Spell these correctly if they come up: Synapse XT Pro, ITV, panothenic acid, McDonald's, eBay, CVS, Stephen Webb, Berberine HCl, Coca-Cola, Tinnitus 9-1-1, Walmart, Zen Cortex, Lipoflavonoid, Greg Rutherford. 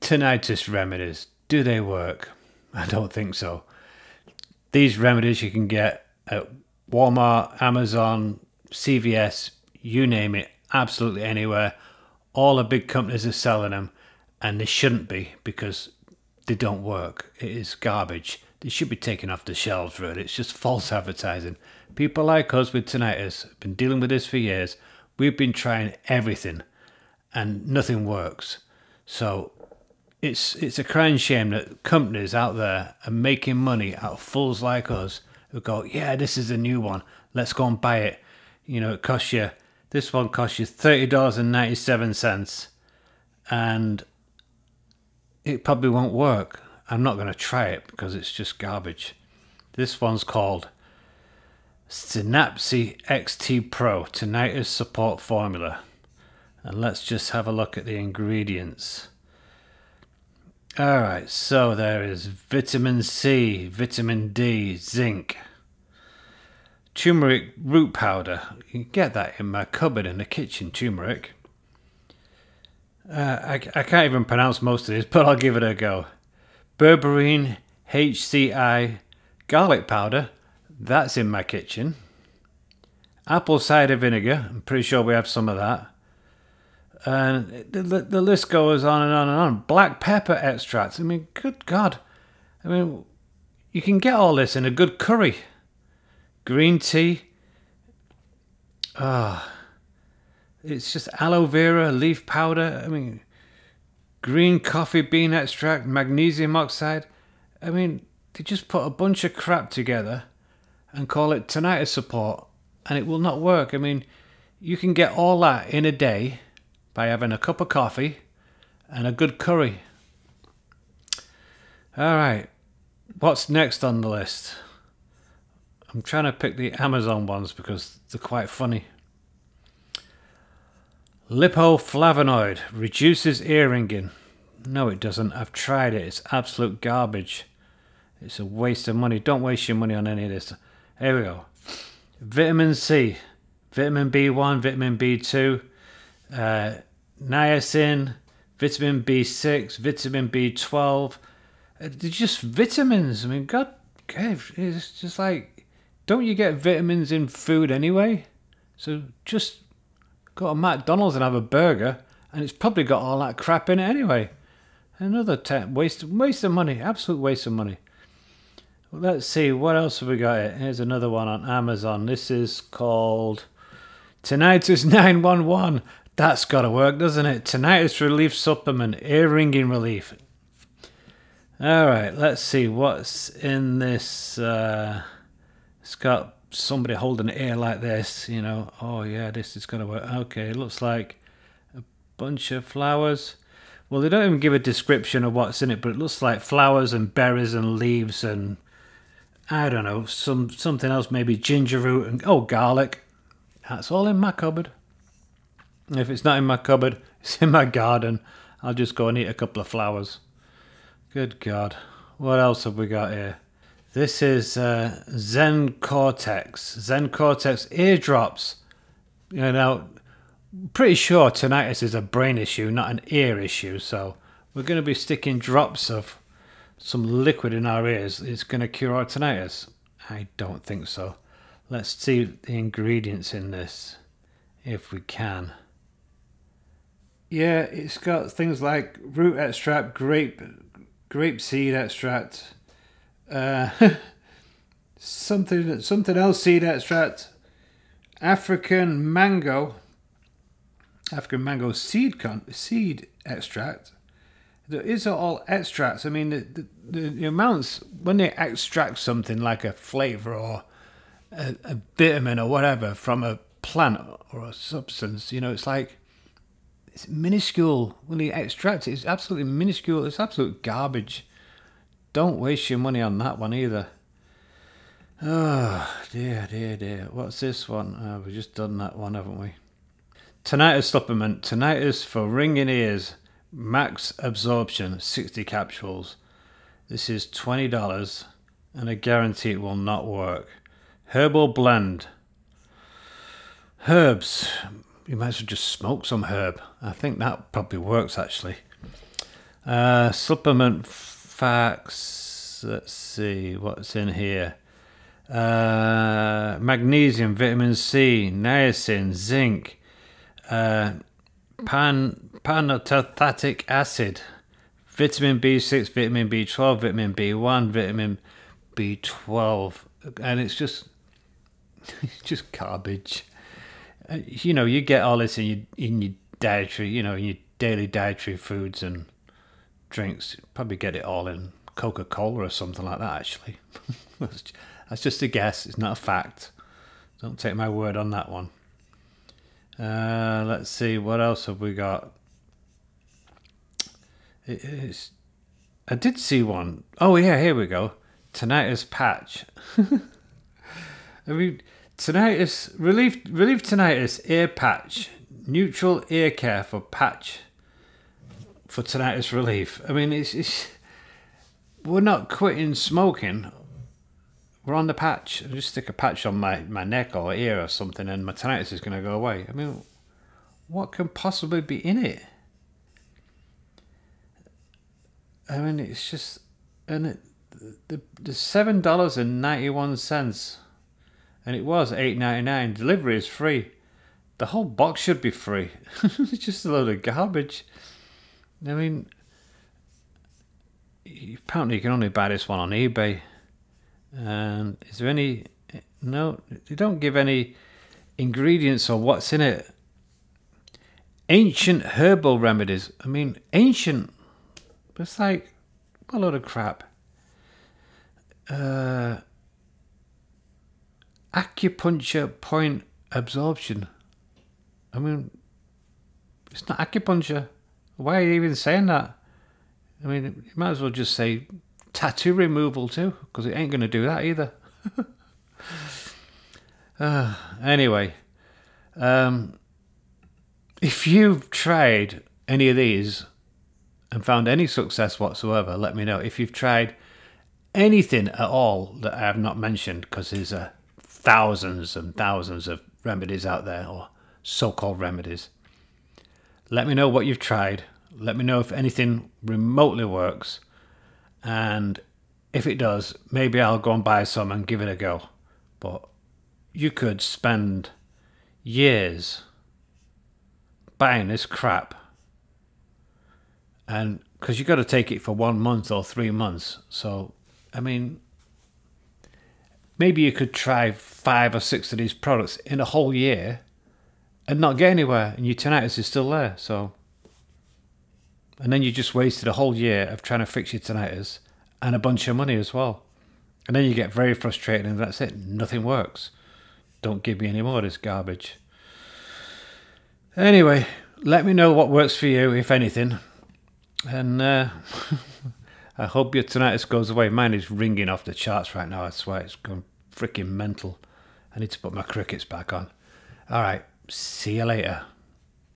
Tinnitus remedies, do they work? I don't think so. These remedies you can get at Walmart, Amazon, CVS, you name it, absolutely anywhere. All the big companies are selling them, and they shouldn't be, because they don't work. It is garbage. They should be taken off the shelves, really. It's just false advertising. People like us with tinnitus have been dealing with this for years. We've been trying everything and nothing works. So it's a crying shame that companies out there are making money out of fools like us who go, yeah, this is a new one, let's go and buy it. You know, it costs you, this one costs you $30.97 and it probably won't work. I'm not going to try it because it's just garbage. This one's called Synapse XT Pro Tinnitus Support Formula. And let's just have a look at the ingredients. Alright, so there is vitamin C, vitamin D, zinc, turmeric root powder. You can get that in my cupboard in the kitchen, turmeric. I can't even pronounce most of this, but I'll give it a go. Berberine HCl garlic powder, that's in my kitchen. Apple cider vinegar, I'm pretty sure we have some of that. And the list goes on and on and on. Black pepper extracts, I mean, good God. I mean, you can get all this in a good curry. Green tea. Ah, it's just aloe vera, leaf powder, I mean, green coffee bean extract, magnesium oxide. I mean, they just put a bunch of crap together and call it tinnitus support, and it will not work. I mean, you can get all that in a day by having a cup of coffee and a good curry. Alright, what's next on the list? I'm trying to pick the Amazon ones because they're quite funny. Lipoflavonoid reduces ear ringing. No, it doesn't. I've tried it. It's absolute garbage. It's a waste of money. Don't waste your money on any of this. Here we go. Vitamin C, vitamin B1, vitamin B2, niacin, vitamin B6, vitamin B12. They're just vitamins. I mean, God, it's just like, don't you get vitamins in food anyway? So just go to McDonald's and have a burger, and it's probably got all that crap in it anyway. Another waste of money, absolute waste of money. Well, let's see, what else have we got here? Here's another one on Amazon. This is called Tinnitus 9-1-1. That's got to work, doesn't it? Tinnitus relief supplement, ear ringing relief. Alright, let's see what's in this. It's got somebody holding an ear like this, you know. Oh yeah, this is gonna work. Okay, it looks like a bunch of flowers. Well, they don't even give a description of what's in it, but it looks like flowers and berries and leaves and I don't know, something else, maybe ginger root and oh, garlic. That's all in my cupboard. If it's not in my cupboard, it's in my garden. I'll just go and eat a couple of flowers. Good God, what else have we got here? This is Zen Cortex. Zen Cortex eardrops. You know, pretty sure tinnitus is a brain issue, not an ear issue. So we're going to be sticking drops of some liquid in our ears. It's going to cure our tinnitus. I don't think so. Let's see the ingredients in this, if we can. Yeah, it's got things like root extract, grape seed extract. Something else seed extract, African mango seed extract. These are all extracts. I mean, the amounts when they extract something like a flavor or a vitamin or whatever from a plant or a substance, you know, it's like it's minuscule. When they extract it, it's absolutely minuscule. It's absolute garbage. Don't waste your money on that one either. Oh, dear, dear, dear. What's this one? Oh, we've just done that one, haven't we? Tinnitus supplement. Tinnitus for ringing ears. Max absorption. 60 capsules. This is $20, and I guarantee it will not work. Herbal blend. Herbs. You might as well just smoke some herb. I think that probably works, actually. Supplement facts, let's see what's in here. Magnesium, vitamin C, niacin, zinc, panothenic acid, vitamin B6, vitamin B12, vitamin B1, vitamin B12, and it's just garbage. You know, you get all this in your dietary, you know, in your daily dietary foods and drinks. You probably get it all in Coca-Cola or something like that. Actually, that's just a guess. It's not a fact. Don't take my word on that one. Let's see, what else have we got? I did see one. Oh yeah, here we go. Tinnitus patch. I mean, tinnitus relief tinnitus ear patch, neutral ear care for patch for tinnitus relief. I mean, it's we're not quitting smoking. We're on the patch. I'll just stick a patch on my neck or ear or something, and my tinnitus is going to go away. I mean, what can possibly be in it? I mean, it's just, and the $7.91, and it was $8.99. Delivery is free. The whole box should be free. It's just a load of garbage. I mean, apparently you can only buy this one on eBay. And is there any? No, they don't give any ingredients or what's in it. Ancient herbal remedies. I mean, ancient. It's like a load of crap. Acupuncture point absorption. I mean, it's not acupuncture. Why are you even saying that? I mean, you might as well just say tattoo removal too, because it ain't going to do that either. Anyway, if you've tried any of these and found any success whatsoever, let me know. If you've tried anything at all that I have not mentioned, because there's thousands and thousands of remedies out there, or so-called remedies, let me know what you've tried. Let me know if anything remotely works. And if it does, maybe I'll go and buy some and give it a go. But you could spend years buying this crap, and because you got to take it for 1 month or 3 months. So I mean, maybe you could try 5 or 6 of these products in a whole year and not get anywhere, and your tinnitus is still there. So, and then you just wasted a whole year of trying to fix your tinnitus and a bunch of money as well. And then you get very frustrated, and that's it. Nothing works. Don't give me any more of this garbage. Anyway, let me know what works for you, if anything. And I hope your tinnitus goes away. Mine is ringing off the charts right now. I swear, it's going freaking mental. I need to put my crickets back on. All right, see you later.